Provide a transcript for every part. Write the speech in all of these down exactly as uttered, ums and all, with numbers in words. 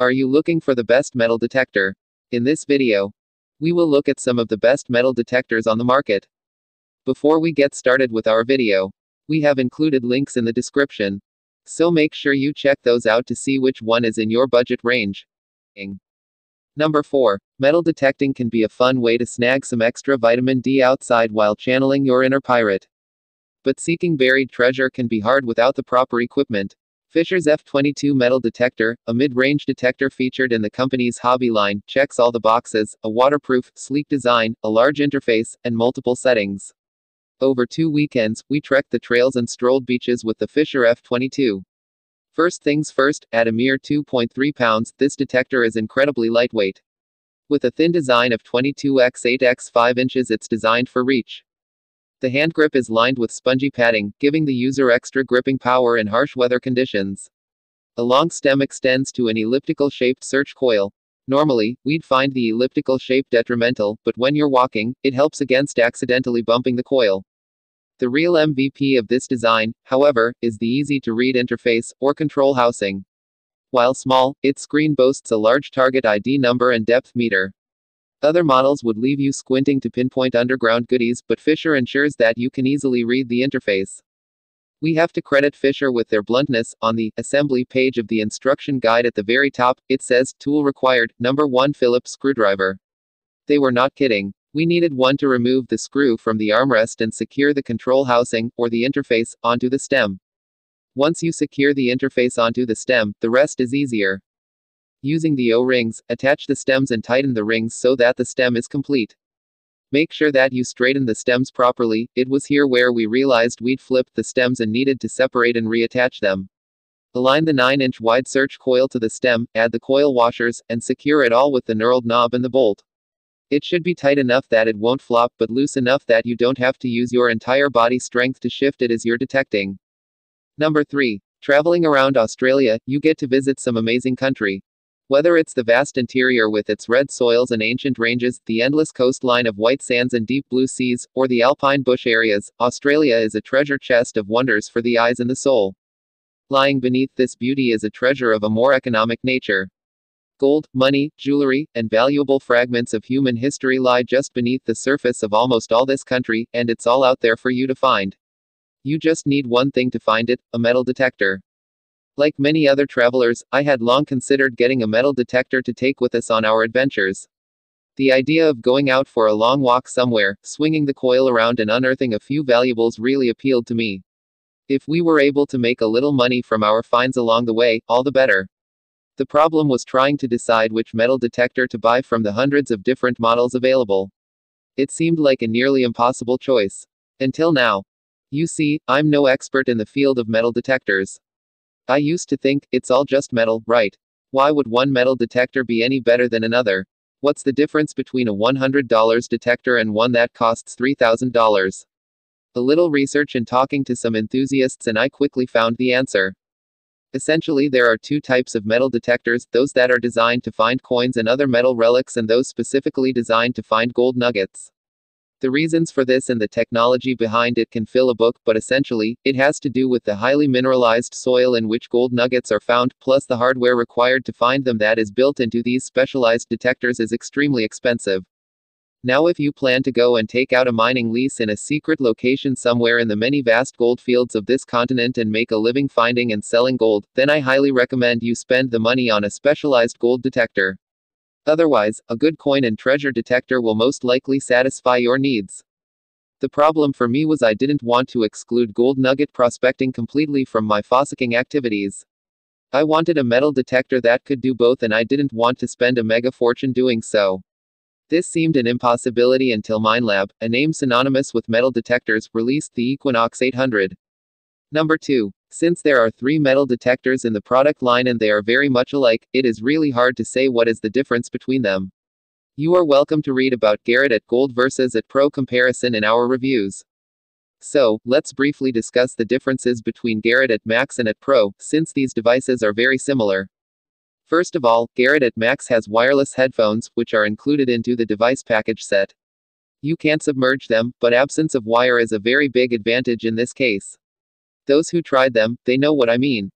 Are you looking for the best metal detector? In this video, we will look at some of the best metal detectors on the market. Before we get started with our video, we have included links in the description, so make sure you check those out to see which one is in your budget range. Number four. Metal detecting can be a fun way to snag some extra vitamin D outside while channeling your inner pirate. But seeking buried treasure can be hard without the proper equipment. Fisher's F twenty-two metal detector, a mid-range detector featured in the company's hobby line, checks all the boxes: a waterproof, sleek design, a large interface, and multiple settings. Over two weekends, we trekked the trails and strolled beaches with the Fisher F twenty-two. First things first, at a mere two point three pounds, this detector is incredibly lightweight. With a thin design of twenty-two by eight by five inches, it's designed for reach. The handgrip is lined with spongy padding, giving the user extra gripping power in harsh weather conditions. The long stem extends to an elliptical-shaped search coil. Normally, we'd find the elliptical shape detrimental, but when you're walking, it helps against accidentally bumping the coil. The real M V P of this design, however, is the easy-to-read interface, or control housing. While small, its screen boasts a large target I D number and depth meter. Other models would leave you squinting to pinpoint underground goodies, but Fisher ensures that you can easily read the interface. We have to credit Fisher with their bluntness. On the assembly page of the instruction guide at the very top, it says, "Tool required, number one Phillips screwdriver." They were not kidding. We needed one to remove the screw from the armrest and secure the control housing, or the interface, onto the stem. Once you secure the interface onto the stem, the rest is easier. Using the O-rings, attach the stems and tighten the rings so that the stem is complete. Make sure that you straighten the stems properly. It was here where we realized we'd flipped the stems and needed to separate and reattach them. Align the nine inch wide search coil to the stem, add the coil washers, and secure it all with the knurled knob and the bolt. It should be tight enough that it won't flop, but loose enough that you don't have to use your entire body strength to shift it as you're detecting. Number three. Traveling around Australia, you get to visit some amazing country. Whether it's the vast interior with its red soils and ancient ranges, the endless coastline of white sands and deep blue seas, or the alpine bush areas, Australia is a treasure chest of wonders for the eyes and the soul. Lying beneath this beauty is a treasure of a more economic nature. Gold, money, jewelry, and valuable fragments of human history lie just beneath the surface of almost all this country, and it's all out there for you to find. You just need one thing to find it: a metal detector. Like many other travelers, I had long considered getting a metal detector to take with us on our adventures. The idea of going out for a long walk somewhere, swinging the coil around and unearthing a few valuables really appealed to me. If we were able to make a little money from our finds along the way, all the better. The problem was trying to decide which metal detector to buy from the hundreds of different models available. It seemed like a nearly impossible choice. Until now. You see, I'm no expert in the field of metal detectors. I used to think, it's all just metal, right? Why would one metal detector be any better than another? What's the difference between a one hundred dollar detector and one that costs three thousand dollars? A little research and talking to some enthusiasts, and I quickly found the answer. Essentially, there are two types of metal detectors: those that are designed to find coins and other metal relics, and those specifically designed to find gold nuggets. The reasons for this and the technology behind it can fill a book, but essentially, it has to do with the highly mineralized soil in which gold nuggets are found, plus the hardware required to find them that is built into these specialized detectors is extremely expensive. Now, if you plan to go and take out a mining lease in a secret location somewhere in the many vast gold fields of this continent and make a living finding and selling gold, then I highly recommend you spend the money on a specialized gold detector. Otherwise, a good coin and treasure detector will most likely satisfy your needs. The problem for me was I didn't want to exclude gold nugget prospecting completely from my fossicking activities. I wanted a metal detector that could do both, and I didn't want to spend a mega fortune doing so. This seemed an impossibility until Minelab, a name synonymous with metal detectors, released the Equinox eight hundred. Number two. Since there are three metal detectors in the product line and they are very much alike, it is really hard to say what is the difference between them. You are welcome to read about Garrett A T Gold versus A T Pro comparison in our reviews. So, let's briefly discuss the differences between Garrett A T Max and A T Pro, since these devices are very similar. First of all, Garrett A T Max has wireless headphones, which are included into the device package set. You can't submerge them, but absence of wire is a very big advantage in this case. Those who tried them, they know what I mean.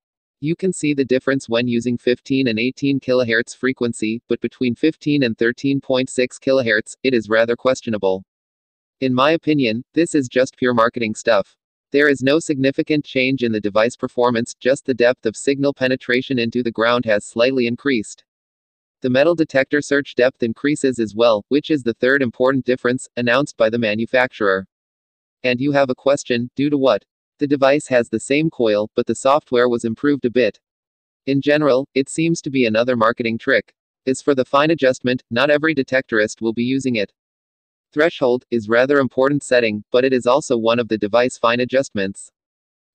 You can see the difference when using fifteen and eighteen kilohertz frequency, but between fifteen and thirteen point six kilohertz, it is rather questionable. In my opinion, this is just pure marketing stuff. There is no significant change in the device performance, just the depth of signal penetration into the ground has slightly increased. The metal detector search depth increases as well, which is the third important difference, announced by the manufacturer. And you have a question, due to what? The device has the same coil, but the software was improved a bit. In general, it seems to be another marketing trick. As for the fine adjustment, not every detectorist will be using it. Threshold is rather important setting, but it is also one of the device fine adjustments.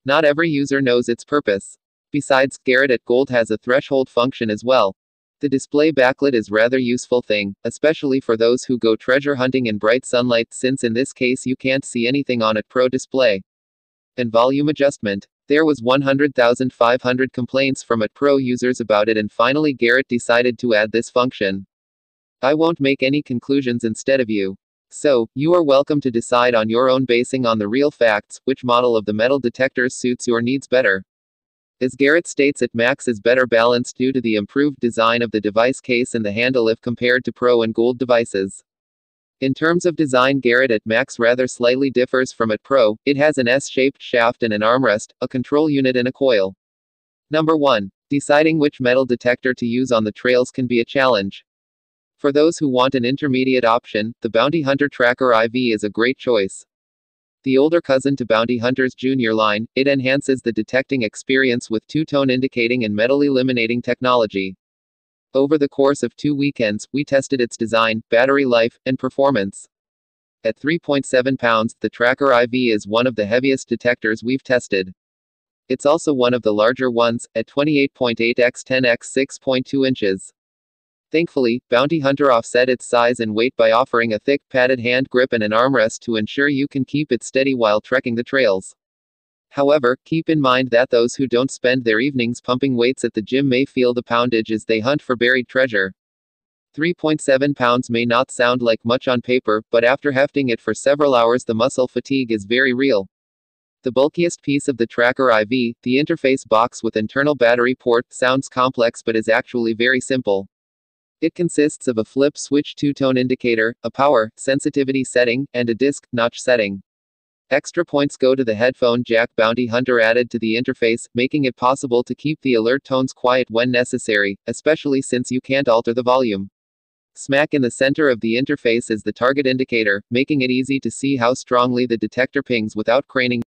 Not every user knows its purpose. Besides, Garrett A T Gold has a threshold function as well. The display backlit is rather useful thing, especially for those who go treasure hunting in bright sunlight, since in this case you can't see anything on A T Pro display. And volume adjustment. There was one hundred thousand five hundred complaints from A T Pro users about it, and finally Garrett decided to add this function. I won't make any conclusions instead of you. So, you are welcome to decide on your own basing on the real facts, which model of the metal detectors suits your needs better. As Garrett states, A T Max is better balanced due to the improved design of the device case and the handle if compared to Pro and Gold devices. In terms of design, Garrett A T Max rather slightly differs from A T Pro. It has an S-shaped shaft and an armrest, a control unit and a coil. Number one. Deciding which metal detector to use on the trails can be a challenge. For those who want an intermediate option, the Bounty Hunter Tracker four is a great choice. The older cousin to Bounty Hunter's junior line, it enhances the detecting experience with two-tone indicating and metal eliminating technology. Over the course of two weekends, we tested its design, battery life, and performance. At three point seven pounds, the Tracker four is one of the heaviest detectors we've tested. It's also one of the larger ones, at twenty-eight point eight by ten by six point two inches. Thankfully, Bounty Hunter offset its size and weight by offering a thick, padded hand grip and an armrest to ensure you can keep it steady while trekking the trails. However, keep in mind that those who don't spend their evenings pumping weights at the gym may feel the poundage as they hunt for buried treasure. three point seven pounds may not sound like much on paper, but after hefting it for several hours, the muscle fatigue is very real. The bulkiest piece of the Tracker four, the interface box with internal battery port, sounds complex but is actually very simple. It consists of a flip switch two-tone indicator, a power, sensitivity setting, and a disc, notch setting. Extra points go to the headphone jack Bounty Hunter added to the interface, making it possible to keep the alert tones quiet when necessary, especially since you can't alter the volume. Smack in the center of the interface is the target indicator, making it easy to see how strongly the detector pings without craning.